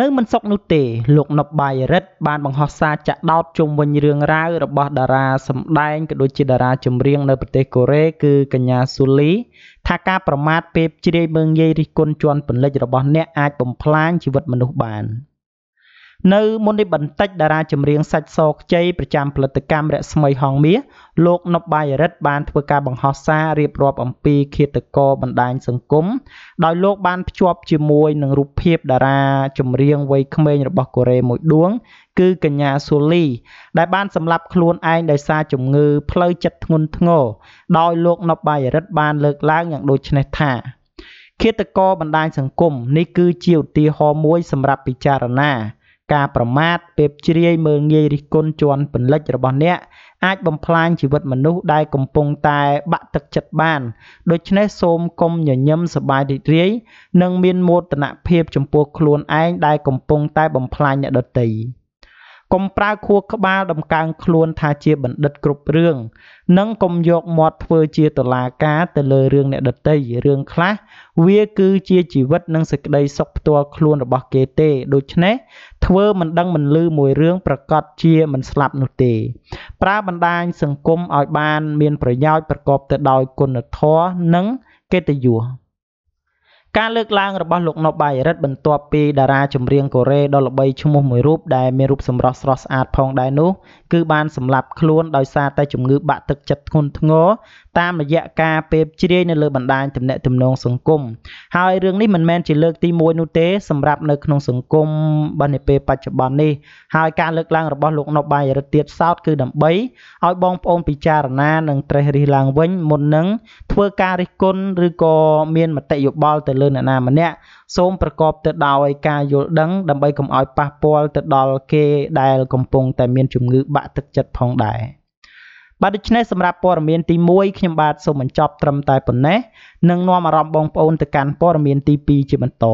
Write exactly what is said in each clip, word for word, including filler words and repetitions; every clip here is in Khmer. នៅ មិន សុខ នោះ ទេ លោក ណុប បាយ៉ារិទ្ធ បាន បង្ហោះ សារ ចាក់ ដោត ជុំ វិញ រឿង រ៉ាវ របស់ តារា សម្ដែង ក៏ ដូច ជា តារា ចម្រៀង នៅ ប្រទេស កូរ៉េ គឺ កញ្ញា ស៊ូលី ថា ការ ប្រមាថ ពេល ជ្រាយ មើង យាយ រិះគន់ ជន់ ពន្លិច របស់ អ្នក អាច បំផ្លាញ ជីវិត មនុស្ស បាន នៅ មុន នេះ បន្តិច តារា ចម្រៀង សាច់ ស ខ្ចី ប្រចាំ ផលិតកម្ម រស្មី ហង មាស លោក ណុប បាយ៉ារិទ្ធ បាន ធ្វើ ការ បង្ហោះ សារ រៀបរាប់ អំពី ឃាតករ បណ្ដាញ សង្គម ដោយ លោក បាន ភ្ជាប់ ជាមួយ នឹង រូប ភាព តារា ចម្រៀង វ័យ ក្មេង របស់ កូរ៉េ មួយ ដួង គឺ កញ្ញា ស៊ូលី ដែល បាន សម្លាប់ ខ្លួន ឯង ដោយ សារ ជំងឺ ផ្លូវ ចិត្ត ធ្ងន់ ធ្ងរ ដោយ លោក ណុប បាយ៉ារិទ្ធ បាន លើក ឡើង យ៉ាង ដូចនេះ ថា ឃាតករ បណ្ដាញ សង្គម នេះ គឺ ជា ឧទាហរណ៍ មួយ សម្រាប់ ពិចារណាការប្រមាថពេលជ្រាយមើលងាយរិះគន់ជន់ពន្លិចរបស់អ្នកអាចបំផ្លាញជីវិតមនុស្សដែលកំពុងតែបាក់ទឹកចិត្តបានដូច្នេះសូមកុំញញឹមសប្បាយរីករាយនិងមានមោទនភាពចំពោះខ្លួនឯងដែលកំពុងតែបំផ្លាញអ្នកដទៃកុំប្រើខួរក្បាលដំកើងខ្លួនថាជាបណ្ឌិតគ្រប់រឿងនិងកុំយកមាត់ធ្វើជាតុលាការទៅលើរឿងអ្នកដទៃរឿងខ្លះវាគឺជាជីវិតនិងសេចក្តីសុខផ្ទាល់ខ្លួនរបស់គេទេដូច្នេះធ្វើមិនដឹងមិនឮមួយរឿងប្រកាសជាមិនស្លាប់នោះទេប្រើបណ្ដាញសង្គមឲ្យបានមានប្រយោជន៍ប្រកបទៅដោយគុណធម៌និងកិត្តិយសការលើកឡើងរបស់លោក ណុប បាយ៉ារិទ្ធ បន្ទាប់ពីតារាចម្រៀងកូរ៉េដ៏ល្បីឈ្មោះមួយរូបដែលមានរូបសម្រស់ស្រស់ស្អាតផងដែរនោះគឺបានសម្លាប់ខ្លួនដោយសារតែជំងឺបាក់ទឹកចិត្តធ្ងន់ធ្ងរតាមរយៈការពេបជ្រាយនៅលើបណ្ដាញទំនាក់ទំនងសង្គមហើយរឿងនេះមិនមែនជាលើកទីមួយនោះទេសម្រាប់នៅក្នុងសង្គមបាននាពេលបច្ចុប្បន្ននេះហើយការលើកឡើងរបស់លោក ណុប បាយ៉ារិទ្ធ ទៀតសោតគឺដើម្បីឲ្យបងប្អូនពិចារណានិងត្រិះរិះឡើងវិញមុននឹងធ្វើការរិះគន់ឬក៏មានមតិយោបល់ទៅលើអ្នកណាម្នាក់សូមប្រកបទៅដោយការយល់ដឹងដើម្បីកុំឲ្យប៉ះពាល់ទៅដល់គេដែលកំពុងតែមានជំងឺបាក់ទឹកចិត្តផងដែរបាទដូច្នេះសម្រាប់ព័ត៌មានទីមួយខ្ញុំបាទសូមបញ្ចប់ត្រឹមតែប៉ុណ្ណេះនិងនាំអារម្មណ៍បងប្អូនទៅកាន់ព័ត៌មានទីពីរជាបន្ត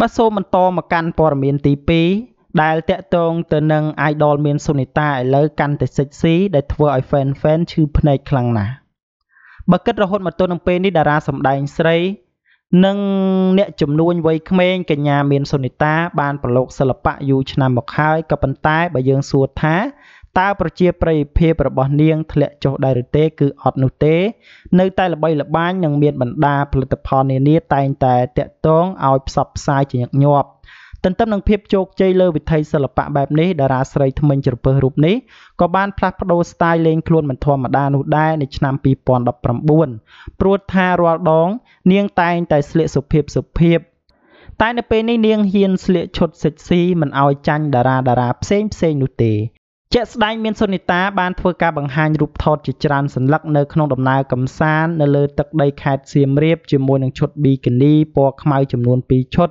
បាទសូមបន្តមកកាន់ព័ត៌មានទីពីរដែលតាក់ទងទៅនឹង Idol មានសូនីតាឥឡូវកាន់តែ sexy ដែលធ្វើឲ្យ fan fan ឈឺភ្នែកខ្លាំងណាស់បើគិតរហូតមកទល់នឹងពេលនេះតារាសម្ដែងស្រីនិងអ្នកជំនួញវ័យក្មេងកញ្ញាមានសូនីតាបានប្រឡូកសិល្បៈយូរឆ្នាំមកហើយក៏ប៉ុន្តែបើយើងសួរថាតើប្រជាប្រិយភាពរបស់នាងធ្លាក់ចុះដែរឬទេគឺអត់នោះទេនៅតែល្បីល្បាញនិងមានបណ្ដាផលិតផលនានាតែងតែតាក់ទងឲ្យផ្សព្វផ្សាយជាញឹកញាប់ទន្ទឹមនឹងភាពជោគជ័យលើវិថីសិល្បៈបែបនេះតារាស្រីថ្មីច្រពើសរូបនេះក៏បានផ្លាស់ប្ដូរស្ទាយលេងខ្លួនមិនធម្មតានោះដែរនៅឆ្នាំពីរពាន់ដប់ប្រាំបួនព្រោះថារាល់ដងនាងតែងតែស្លៀកសុភាពសុភាពតែនៅពេលនេះនាងហ៊ានស្លៀកឈុតសិចស៊ីមិនឲ្យចាញ់តារាតារាផ្សេងផ្សេងនោះទេជាក់ស្ដែងមានសូនីតាបានធ្វើការបង្ហាញរូបថតជាច្រើនសន្លឹកនៅក្នុងដំណើរកំសាន្តនៅលើទឹកដីខេត្តសៀមរាបជាមួយនឹងឈុតប៊ីកានីពណ៌ខ្មៅចំនួនពីរឈុត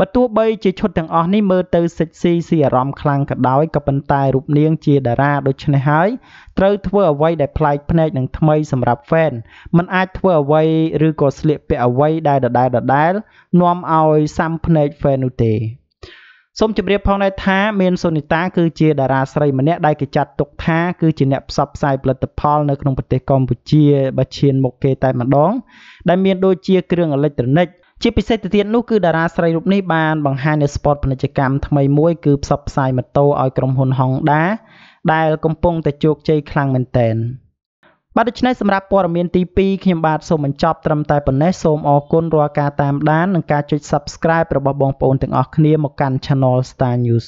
បើទោះបីជាឈុតទាំងអស់នេះមើលទៅសិចស៊ីស៊ីអារម្មណ៍ខ្លាំងក៏ដោយក៏ប៉ុន្តែរូបនាងជាតារាដូច្នេះហើយត្រូវធ្វើអ្វីដែលប្លែកភ្នែកនិងថ្មីសម្រាប់ហ្វេនមិនអាចធ្វើអ្វីឬក៏ស្លៀកពាក់អ្វីដែលដដែលដដែលនាំឲ្យសាំភ្នែកហ្វេននោះទេសូមជម្រាបផងដែរថាមានសូនីតាគឺជាតារាស្រីម្នាក់ដែលគេចាត់ទុកថាគឺជាអ្នកផ្សព្វផ្សាយផលិតផលនៅក្នុងប្រទេសកម្ពុជាបើឈានមុខគេតែម្ដងដែលមានដូចជាគ្រឿងអេឡិចត្រូនិកជាពិសេសទៅទៀតនោះគឺតារាស្រីរូបនេះបានបង្ហាញនៅស្ព័តពាណិជ្ជកម្មថ្មីមួយគឺផ្សព្វផ្សាយម៉ូតូឲ្យក្រុមហ៊ុន Honda ដែលកំពុងតែជោគជ័យខ្លាំងមែនទែនបាទដូច្នេះសម្រាប់ព័ត៌មានទីពីរខ្ញុំបាទសូមបញ្ចប់ត្រឹមតែប៉ុណ្ណេះសូមអរគុណរាល់ការតាមដាននិងការចុច Subscribe របស់បងប្អូនទាំងអស់គ្នាមកកាន់ Channel Star News